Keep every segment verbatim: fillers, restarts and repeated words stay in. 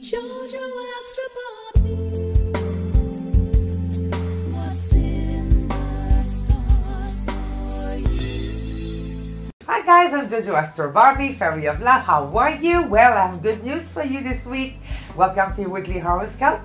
Jojo Astro Barbie. What's in the stars for you? Hi guys, I'm Jojo Astro Barbie, Fairy of Love. How are you? Well, I have good news for you this week. Welcome to your weekly horoscope.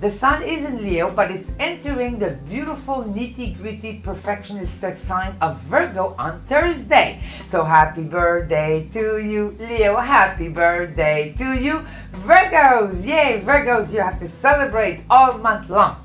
The sun is in Leo, but it's entering the beautiful nitty-gritty perfectionistic sign of Virgo on Thursday. So happy birthday to you, Leo. Happy birthday to you, Virgos. Yay, Virgos, you have to celebrate all month long.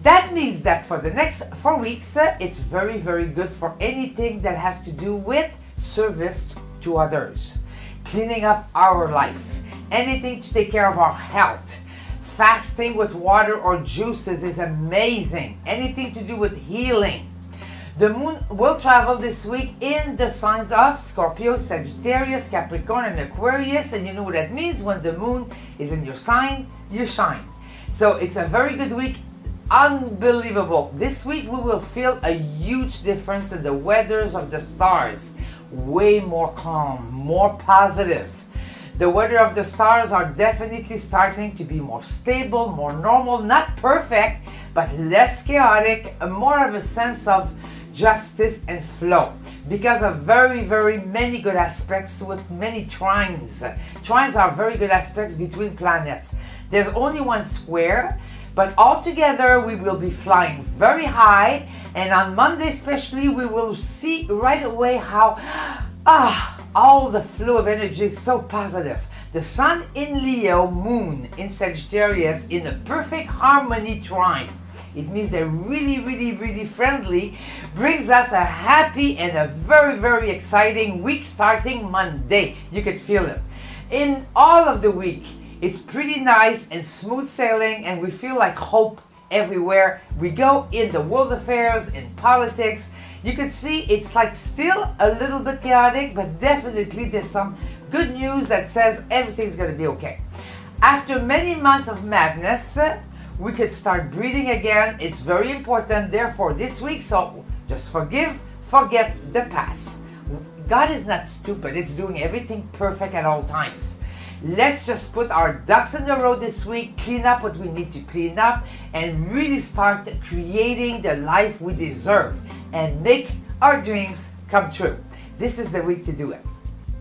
That means that for the next four weeks, uh, it's very, very good for anything that has to do with service to others, cleaning up our life, anything to take care of our health. Fasting with water or juices is amazing. Anything to do with healing. The moon will travel this week in the signs of Scorpio, Sagittarius, Capricorn, and Aquarius. And you know what that means? When the moon is in your sign, you shine. So it's a very good week. Unbelievable. This week we will feel a huge difference in the weathers of the stars. Way more calm, more positive. The weather of the stars are definitely starting to be more stable, more normal, not perfect, but less chaotic, more of a sense of justice and flow. Because of very, very many good aspects with many trines. Trines are very good aspects between planets. There's only one square, but all together we will be flying very high. And on Monday especially, we will see right away how ah, all the flow of energy is so positive. The sun in Leo, moon in Sagittarius in a perfect harmony trine. It means they're really, really, really friendly. Brings us a happy and a very, very exciting week starting Monday. You can feel it. In all of the week, it's pretty nice and smooth sailing, and we feel like hope everywhere we go in the world affairs, in politics. You can see it's like still a little bit chaotic, but definitely there's some good news that says everything's going to be okay. After many months of madness, we could start breathing again. It's very important, therefore, this week. So just forgive, forget the past. God is not stupid. It's doing everything perfect at all times. Let's just put our ducks in the row this week, clean up what we need to clean up, and really start creating the life we deserve and make our dreams come true. This is the week to do it.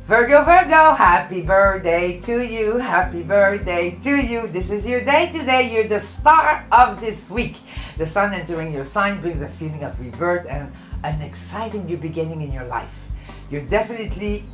Virgo, Virgo, happy birthday to you. Happy birthday to you. This is your day today. You're the star of this week. The sun entering your sign brings a feeling of rebirth and an exciting new beginning in your life. You're definitely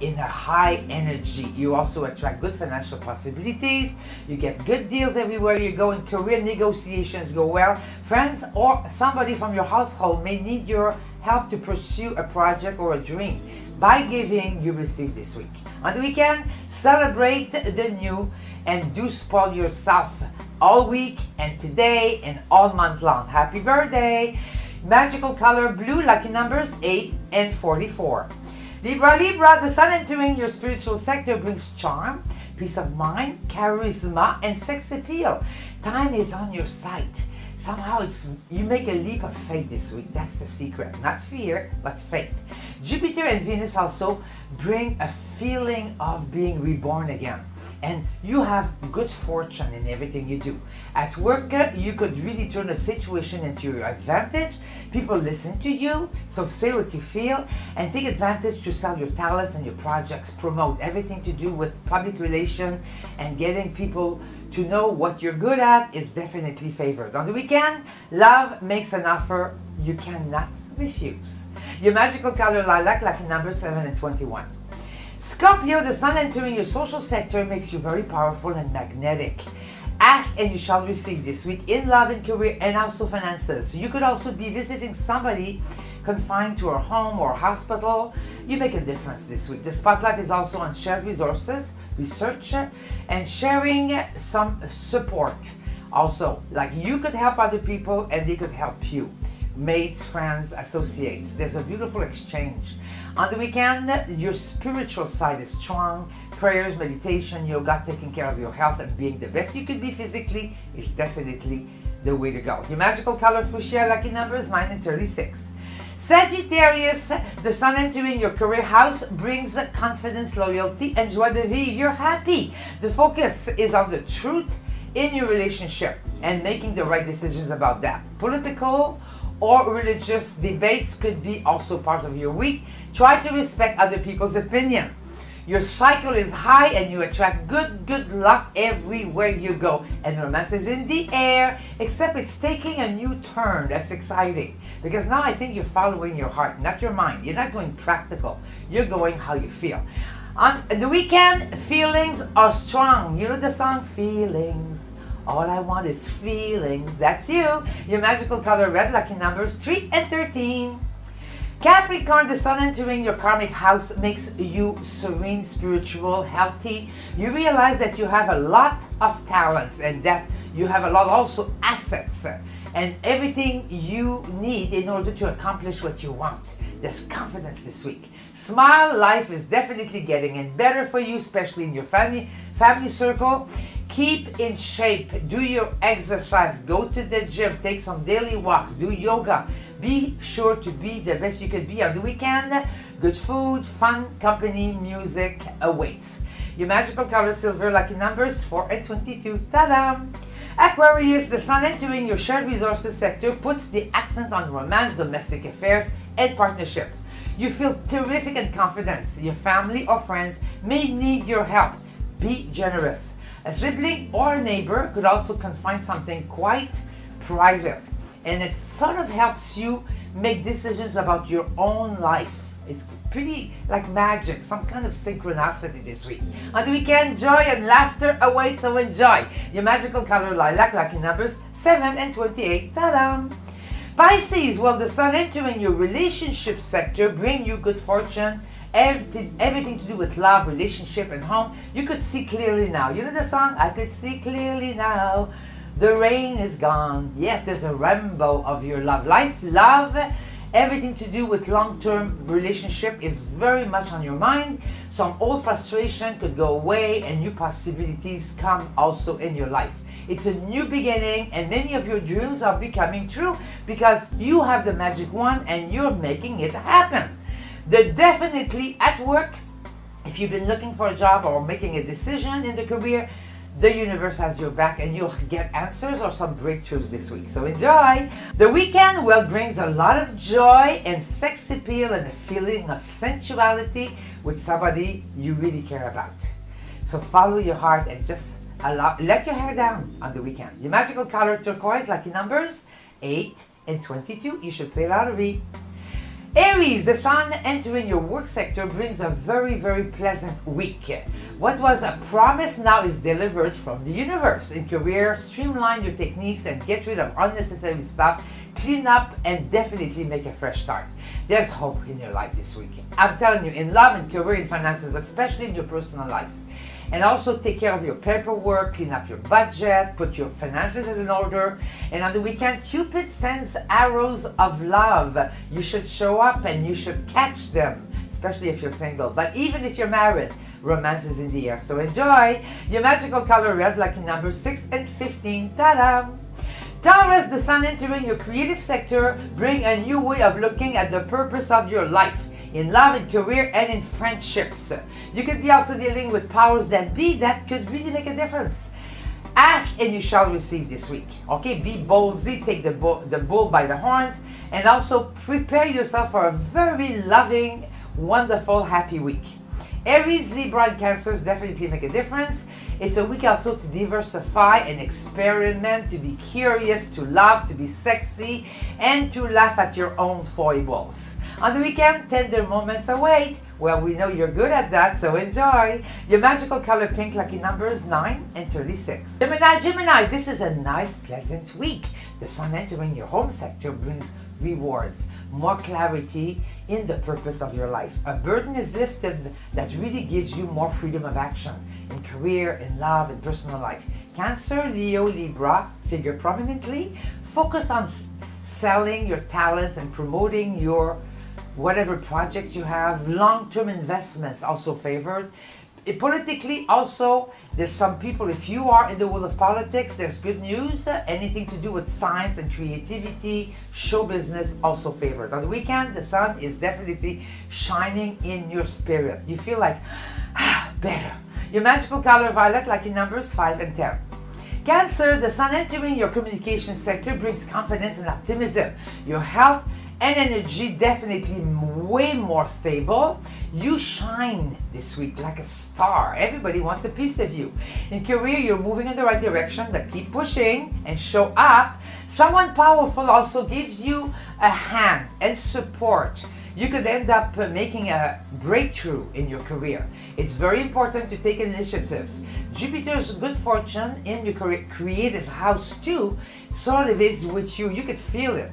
in a high energy. You also attract good financial possibilities. You get good deals everywhere you go, and career negotiations go well. Friends or somebody from your household may need your help to pursue a project or a dream. By giving, you receive this week. On the weekend, celebrate the new and do spoil yourself all week and today and all month long. Happy birthday! Magical color blue, lucky numbers eight and forty-four. Libra, Libra, the sun entering your spiritual sector brings charm, peace of mind, charisma, and sex appeal. Time is on your side. Somehow it's you make a leap of faith this week. That's the secret. Not fear, but faith. Jupiter and Venus also bring a feeling of being reborn again. And you have good fortune in everything you do. At work, you could really turn a situation into your advantage. People listen to you, so say what you feel and take advantage to sell your talents and your projects. Promote everything to do with public relation, and getting people to know what you're good at is definitely favored. On the weekend, love makes an offer you cannot refuse. Your magical color lilac, lucky number seven and twenty-one. Scorpio, the sun entering your social sector makes you very powerful and magnetic. Ask and you shall receive this week in love and career and also finances. You could also be visiting somebody confined to a home or hospital. You make a difference this week. The spotlight is also on shared resources, research, and sharing some support. Also, like you could help other people and they could help you. Mates, friends, associates. There's a beautiful exchange. On the weekend, your spiritual side is strong. Prayers, meditation, yoga, taking care of your health, and being the best you could be physically is definitely the way to go. Your magical color fuchsia, lucky numbers nine and thirty-six. Sagittarius, the sun entering your career house brings confidence, loyalty, and joie de vivre. You're happy. The focus is on the truth in your relationship and making the right decisions about that. Political or religious debates could be also part of your week. Try to respect other people's opinion. Your cycle is high and you attract good, good luck everywhere you go. And romance is in the air, except it's taking a new turn. That's exciting. Because now I think you're following your heart, not your mind. You're not going practical. You're going how you feel. On the weekend, feelings are strong. You know the song, Feelings. All I want is feelings. That's you. Your magical color red, lucky numbers three and thirteen. Capricorn, the sun entering your karmic house makes you serene, spiritual, healthy. You realize that you have a lot of talents and that you have a lot also assets and everything you need in order to accomplish what you want. There's confidence this week. Smile, life is definitely getting in better for you, especially in your family, family circle. Keep in shape, do your exercise, go to the gym, take some daily walks, do yoga. Be sure to be the best you could be on the weekend. Good food, fun, company, music awaits. Your magical color silver, lucky numbers four and twenty-two. Ta-da! Aquarius, the sun entering your shared resources sector puts the accent on romance, domestic affairs, and partnerships. You feel terrific and confident. Your family or friends may need your help. Be generous. A sibling or a neighbor could also confide something quite private. And it sort of helps you make decisions about your own life. It's pretty like magic, some kind of synchronicity this week. On the weekend, joy and laughter await, so enjoy. Your magical color lilac, lucky numbers seven and twenty-eight. Ta-da! Pisces, well, the sun entering your relationship sector bring you good fortune. Everything, everything to do with love, relationship, and home. You could see clearly now. You know the song, I could see clearly now. The rain is gone. Yes, there's a rainbow of your love life. Love, everything to do with long-term relationship is very much on your mind. Some old frustration could go away and new possibilities come also in your life. It's a new beginning and many of your dreams are becoming true because you have the magic wand and you're making it happen. They're definitely at work. If you've been looking for a job or making a decision in the career, the universe has your back and you'll get answers or some breakthroughs this week. So enjoy! The weekend, well, brings a lot of joy and sex appeal and a feeling of sensuality with somebody you really care about. So follow your heart and just allow, let your hair down on the weekend. Your magical color turquoise, lucky numbers eight and twenty-two. You should play lottery. Aries, the sun entering your work sector brings a very, very pleasant week. What was a promise now is delivered from the universe. In career, streamline your techniques and get rid of unnecessary stuff, clean up, and definitely make a fresh start. There's hope in your life this week. I'm telling you, in love and career and finances, but especially in your personal life. And also take care of your paperwork, clean up your budget, put your finances in order. And on the weekend, Cupid sends arrows of love. You should show up and you should catch them, especially if you're single. But even if you're married, romance is in the air. So enjoy! Your magical color red, lucky number six and fifteen. Ta-da! Taurus, the sun entering your creative sector, bring a new way of looking at the purpose of your life. In love, in career, and in friendships. You could be also dealing with powers that be that could really make a difference. Ask and you shall receive this week. Okay, be ballsy, take the, bull, the bull by the horns, and also prepare yourself for a very loving, wonderful, happy week. Aries, Libra, and Cancers definitely make a difference. It's a week also to diversify and experiment, to be curious, to love, to be sexy, and to laugh at your own foibles. On the weekend, tender moments await. Well, we know you're good at that, so enjoy. Your magical color pink, lucky numbers nine and thirty-six. Gemini, Gemini, this is a nice, pleasant week. The sun entering your home sector brings rewards, more clarity in the purpose of your life. A burden is lifted that really gives you more freedom of action in career, in love, in personal life. Cancer, Leo, Libra figure prominently. Focus on selling your talents and promoting your whatever projects you have. Long-term investments also favored. It politically also, there's some people, if you are in the world of politics, there's good news. Anything to do with science and creativity, show business, also favored. On the weekend, the sun is definitely shining in your spirit. You feel like, ah, better. Your magical color violet, like in numbers five and ten. Cancer, the sun entering your communication sector brings confidence and optimism. Your health and energy definitely way more stable. You shine this week like a star. Everybody wants a piece of you. In career, you're moving in the right direction, but keep pushing and show up. Someone powerful also gives you a hand and support. You could end up making a breakthrough in your career. It's very important to take initiative. Jupiter's good fortune in your creative house too sort of is with you. You could feel it.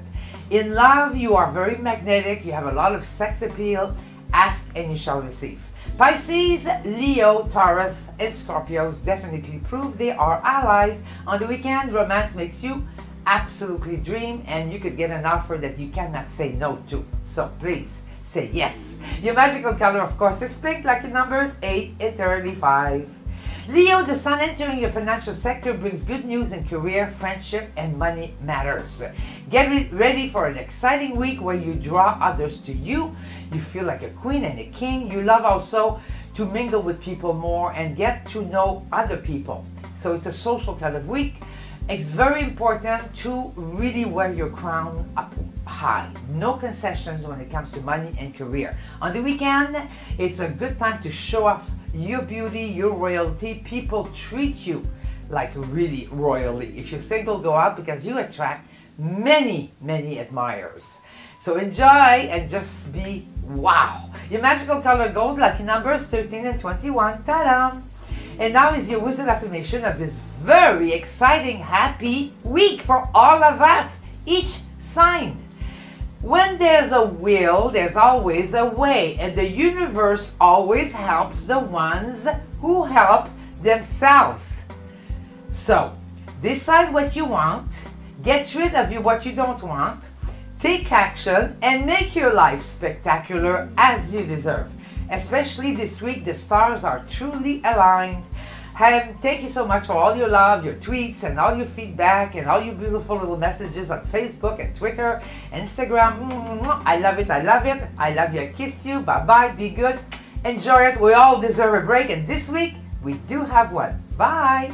In love, you are very magnetic. You have a lot of sex appeal. Ask and you shall receive. Pisces, Leo, Taurus, and Scorpios definitely prove they are allies. On the weekend, romance makes you absolutely dream, and you could get an offer that you cannot say no to. So please say yes. Your magical color, of course, is pink, like in numbers eight and thirty-five. Leo, the sun entering your financial sector brings good news in career, friendship, and money matters. Get ready for an exciting week where you draw others to you. You feel like a queen and a king. You love also to mingle with people more and get to know other people. So it's a social kind of week. It's very important to really wear your crown up high. No concessions when it comes to money and career. On the weekend, it's a good time to show off your beauty, your royalty. People treat you like really royally. If you're single, go out because you attract many, many admirers. So enjoy and just be wow. Your magical color gold, lucky numbers thirteen and twenty-one. Ta-da! And now is your wizard affirmation of this very exciting, happy week for all of us, each sign. When there's a will, there's always a way, and the universe always helps the ones who help themselves. So, decide what you want, get rid of what you don't want, take action, and make your life spectacular as you deserve. Especially this week, the stars are truly aligned. Um, thank you so much for all your love, your tweets, and all your feedback, and all your beautiful little messages on Facebook and Twitter, Instagram. I love it, I love it. I love you, I kiss you. Bye-bye, be good. Enjoy it. We all deserve a break, and this week, we do have one. Bye.